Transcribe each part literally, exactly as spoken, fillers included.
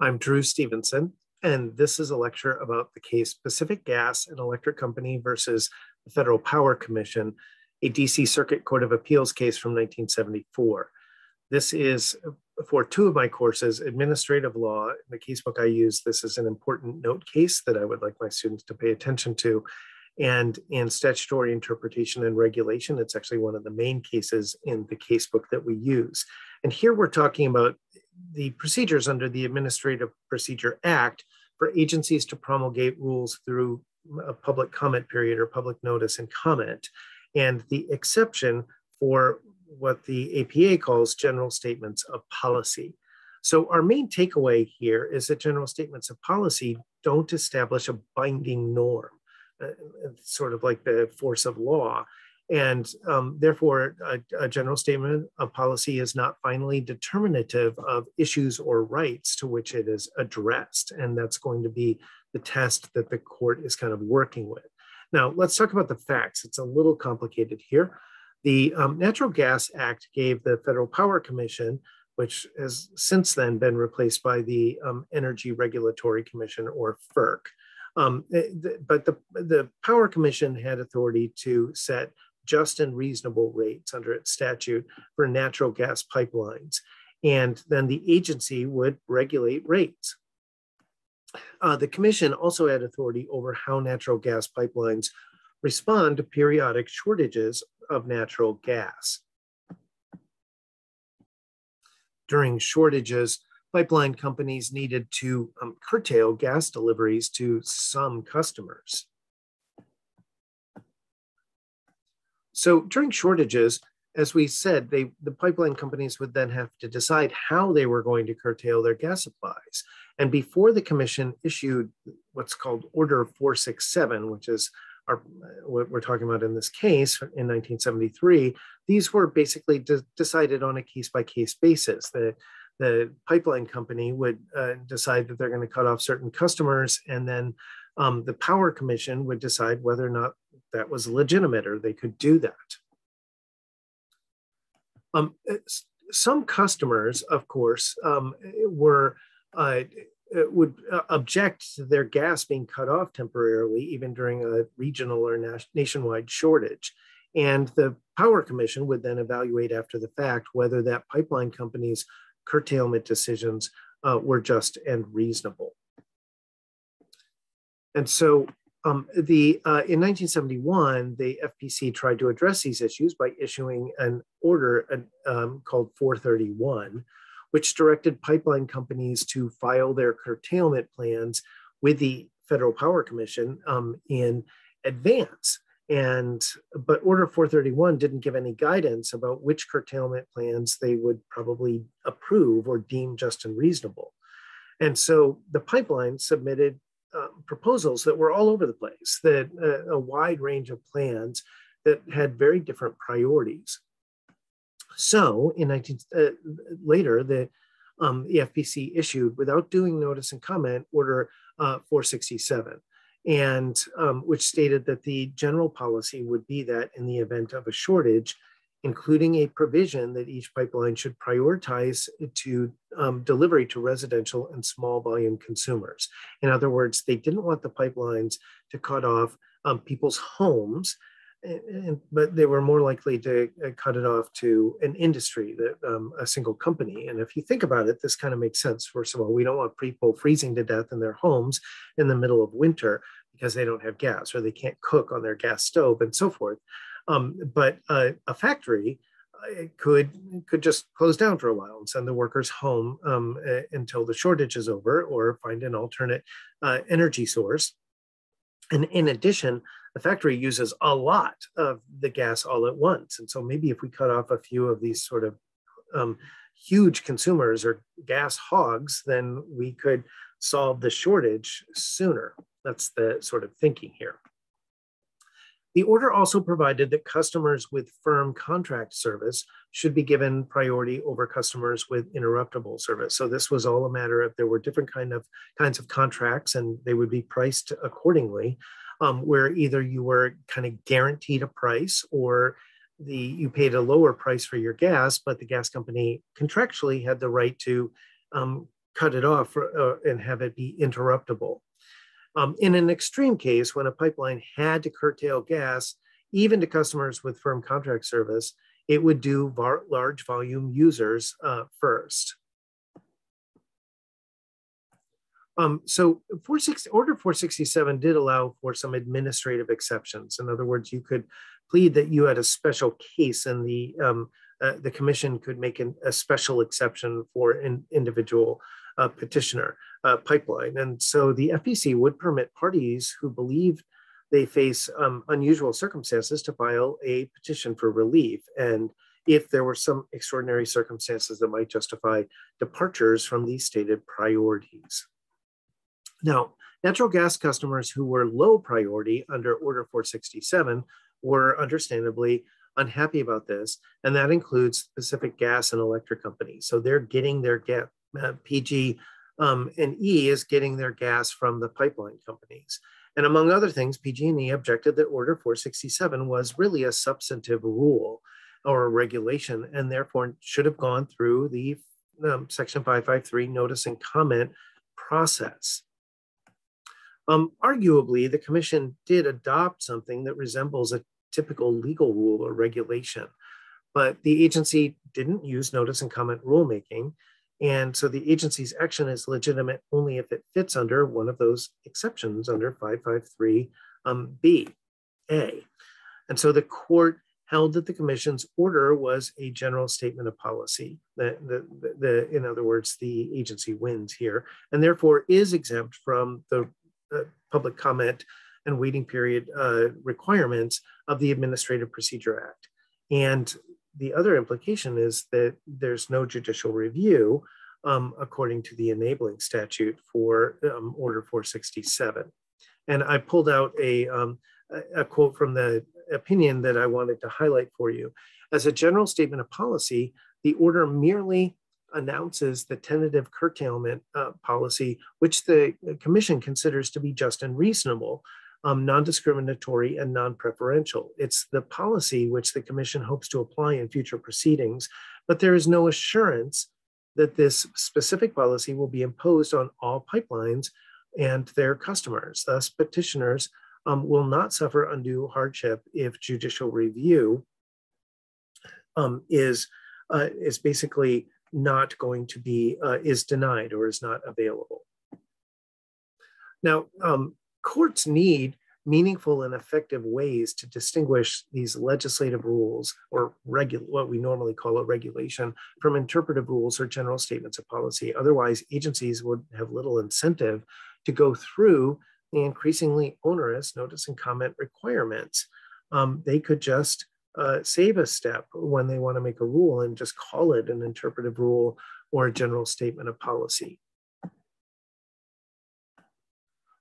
I'm Drew Stevenson, and this is a lecture about the case Pacific Gas and Electric Company versus the Federal Power Commission, a D C Circuit Court of Appeals case from nineteen seventy-four. This is for two of my courses, Administrative Law. In the casebook I use, this is an important note case that I would like my students to pay attention to. And in Statutory Interpretation and Regulation, it's actually one of the main cases in the casebook that we use. And here we're talking about the procedures under the Administrative Procedure Act for agencies to promulgate rules through a public comment period or public notice and comment, and the exception for what the A P A calls general statements of policy. So our main takeaway here is that general statements of policy don't establish a binding norm, uh, sort of like the force of law. And um, therefore, a, a general statement of policy is not finally determinative of issues or rights to which it is addressed. And that's going to be the test that the court is kind of working with. Now, let's talk about the facts. It's a little complicated here. The um, Natural Gas Act gave the Federal Power Commission, which has since then been replaced by the um, Energy Regulatory Commission, or FERC. Um, but the, the Power Commission had authority to set just and reasonable rates under its statute for natural gas pipelines. And then the agency would regulate rates. Uh, the commission also had authority over how natural gas pipelines respond to periodic shortages of natural gas. During shortages, pipeline companies needed to um, curtail gas deliveries to some customers. So during shortages, as we said, they, the pipeline companies would then have to decide how they were going to curtail their gas supplies. And before the commission issued what's called Order four sixty-seven, which is our, what we're talking about in this case in nineteen seventy-three, these were basically de- decided on a case-by-case basis. The, the pipeline company would uh, decide that they're going to cut off certain customers, and then um, the Power Commission would decide whether or not that was legitimate or they could do that. Um, some customers, of course, um, were uh, would object to their gas being cut off temporarily, even during a regional or nationwide shortage. And the Power Commission would then evaluate after the fact whether that pipeline company's curtailment decisions uh, were just and reasonable. And so um, the, uh, in nineteen seventy-one, the F P C tried to address these issues by issuing an order um, called four thirty-one, which directed pipeline companies to file their curtailment plans with the Federal Power Commission um, in advance. And, but Order four thirty-one didn't give any guidance about which curtailment plans they would probably approve or deem just and reasonable. And so the pipeline submitted um, proposals that were all over the place, that uh, a wide range of plans that had very different priorities. So in nineteen, uh, later, the, um, the F P C issued, without doing notice and comment, Order uh, four sixty-seven, and um, which stated that the general policy would be that in the event of a shortage, including a provision that each pipeline should prioritize to um, delivery to residential and small volume consumers. In other words, they didn't want the pipelines to cut off um, people's homes, And, but they were more likely to cut it off to an industry, that, um, a single company. And if you think about it, this kind of makes sense. First of all, we don't want people freezing to death in their homes in the middle of winter because they don't have gas or they can't cook on their gas stove and so forth. Um, but uh, a factory could, could just close down for a while and send the workers home um, until the shortage is over, or find an alternate uh, energy source. And in addition, the factory uses a lot of the gas all at once. And so maybe if we cut off a few of these sort of um, huge consumers or gas hogs, then we could solve the shortage sooner. That's the sort of thinking here. The order also provided that customers with firm contract service should be given priority over customers with interruptible service. So this was all a matter of, there were different kind of, kinds of contracts, and they would be priced accordingly, um, where either you were kind of guaranteed a price, or the, you paid a lower price for your gas, but the gas company contractually had the right to um, cut it off or, uh, and have it be interruptible. Um, in an extreme case, when a pipeline had to curtail gas, even to customers with firm contract service, it would do large volume users uh, first. Um, so Order four sixty-seven did allow for some administrative exceptions. In other words, you could plead that you had a special case and the, um, uh, the commission could make an, a special exception for an individual uh, petitioner uh, pipeline. And so the F P C would permit parties who believed they face um, unusual circumstances to file a petition for relief. And if there were some extraordinary circumstances that might justify departures from these stated priorities. Now, natural gas customers who were low priority under Order four sixty-seven were understandably unhappy about this, and that includes Pacific Gas and Electric Company. So they're getting their gas, uh, P G um, and E is getting their gas from the pipeline companies. And among other things, P G and E objected that Order four sixty-seven was really a substantive rule or a regulation, and therefore should have gone through the um, Section five fifty-three notice and comment process. Um, arguably, the commission did adopt something that resembles a typical legal rule or regulation, but the agency didn't use notice and comment rulemaking. And so the agency's action is legitimate only if it fits under one of those exceptions under five fifty-three B A. Um, and so the court held that the commission's order was a general statement of policy. The, the, the, the, in other words, the agency wins here and therefore is exempt from the Uh, public comment and waiting period uh, requirements of the Administrative Procedure Act. And the other implication is that there's no judicial review um, according to the enabling statute for um, Order four sixty-seven. And I pulled out a, um, a quote from the opinion that I wanted to highlight for you. As a general statement of policy, the order merely announces the tentative curtailment uh, policy, which the commission considers to be just and reasonable, um, non-discriminatory and non-preferential. It's the policy which the commission hopes to apply in future proceedings, but there is no assurance that this specific policy will be imposed on all pipelines and their customers. Thus, petitioners um, will not suffer undue hardship if judicial review um, is, uh, is basically not going to be, uh, is denied or is not available. Now, um, courts need meaningful and effective ways to distinguish these legislative rules or what we normally call a regulation from interpretive rules or general statements of policy. Otherwise, agencies would have little incentive to go through the increasingly onerous notice and comment requirements. Um, they could just Uh, save a step when they want to make a rule and just call it an interpretive rule or a general statement of policy.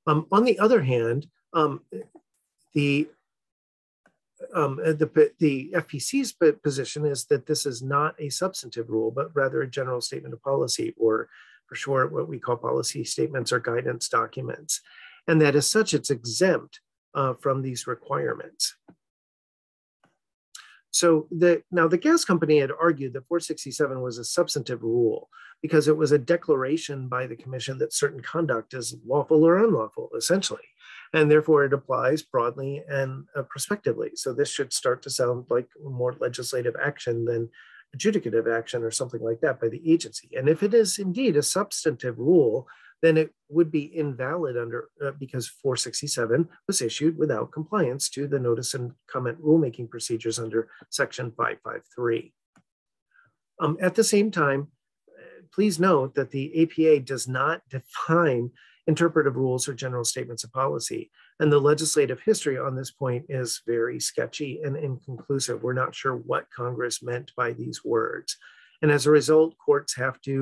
Um, on the other hand, um, the, um, the, the F P C's position is that this is not a substantive rule, but rather a general statement of policy, or for short, what we call policy statements or guidance documents. And that as such, it's exempt uh, from these requirements. So the, now the gas company had argued that four sixty-seven was a substantive rule because it was a declaration by the commission that certain conduct is lawful or unlawful, essentially, and therefore it applies broadly and uh, prospectively. So this should start to sound like more legislative action than adjudicative action or something like that by the agency. And if it is indeed a substantive rule, then it would be invalid under uh, because four sixty-seven was issued without compliance to the notice and comment rulemaking procedures under Section five fifty-three. Um, at the same time, please note that the A P A does not define interpretive rules or general statements of policy. And the legislative history on this point is very sketchy and inconclusive. We're not sure what Congress meant by these words. And as a result, courts have to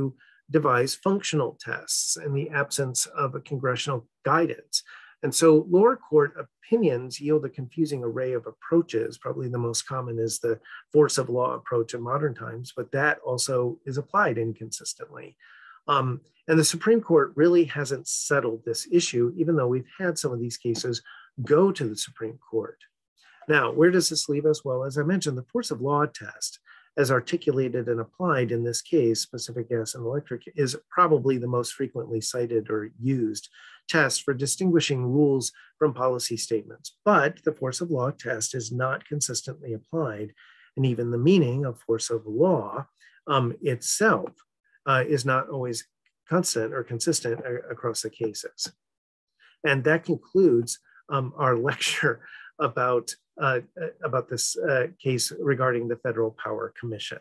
devise functional tests in the absence of a congressional guidance. And so lower court opinions yield a confusing array of approaches. Probably the most common is the force of law approach in modern times, but that also is applied inconsistently. Um, and the Supreme Court really hasn't settled this issue, even though we've had some of these cases go to the Supreme Court. Now, where does this leave us? Well, as I mentioned, the force of law test as articulated and applied in this case, Pacific Gas and Electric, is probably the most frequently cited or used test for distinguishing rules from policy statements. But the force of law test is not consistently applied, and even the meaning of force of law um, itself uh, is not always constant or consistent across the cases. And that concludes um, our lecture about, uh, about this uh, case regarding the Federal Power Commission.